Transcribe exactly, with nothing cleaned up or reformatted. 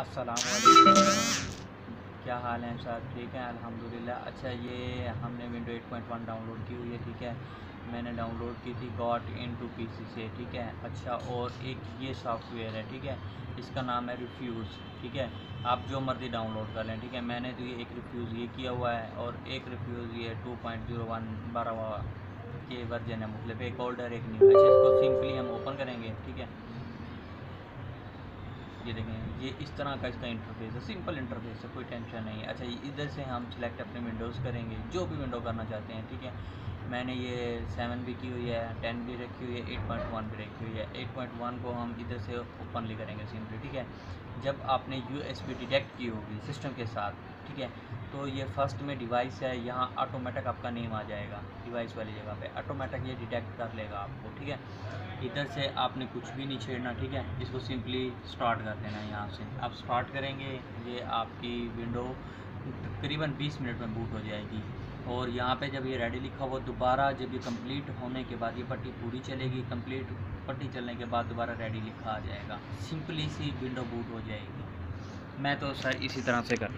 अस्सलामुअलैकुम, क्या हाल हैं साहब? ठीक है, अल्हम्दुलिल्लाह। अच्छा, ये हमने window eight point one download की हुई है, ठीक है। मैंने डाउनलोड की थी got in to P C से, ठीक है। अच्छा, और एक ये सॉफ्टवेयर है, ठीक है, इसका नाम है रिफ्यूज़, ठीक है। आप जो मर्ज़ी डाउनलोड कर लें, ठीक है। मैंने तो ये एक रिफ्यूज़ ये किया हुआ है और एक रिफ्यूज़ ये टू पॉइंट जीरो वन बारह के वर्जन है, मतलब एक ओल्डर एक न्यू। अच्छा, इसको सिंपली हम ओपन करेंगे, ठीक है। ये देखें, ये इस तरह का इसका इंटरफेस है, सिंपल इंटरफेस है, कोई टेंशन नहीं है। अच्छा, इधर से हम सिलेक्ट अपने विंडोज़ करेंगे, जो भी विंडो करना चाहते हैं, ठीक है। मैंने ये सेवन भी की हुई है, टेन भी रखी हुई है, एट पॉइंट वन भी रखी हुई है। एट पॉइंट वन को हम इधर से ओपनली करेंगे सिंपली, ठीक है। जब आपने यू एस बी डिटेक्ट की होगी सिस्टम के साथ, ठीक है, तो ये फर्स्ट में डिवाइस है, यहाँ ऑटोमेटिक आपका नेम आ जाएगा, डिवाइस वाली जगह पे ऑटोमेटिक ये डिटेक्ट कर लेगा आपको, ठीक है। इधर से आपने कुछ भी नहीं छेड़ना, ठीक है। इसको सिंपली स्टार्ट कर देना है, यहाँ से आप स्टार्ट करेंगे, ये आपकी विंडो तकरीबन बीस मिनट में बूट हो जाएगी। और यहाँ पे जब ये रेडी लिखा हुआ, दोबारा जब ये कंप्लीट होने के बाद ये पट्टी पूरी चलेगी, कंप्लीट पट्टी चलने के बाद दोबारा रेडी लिखा आ जाएगा, सिंपली सी विंडो बूट हो जाएगी। मैं तो सर इसी तरह से कर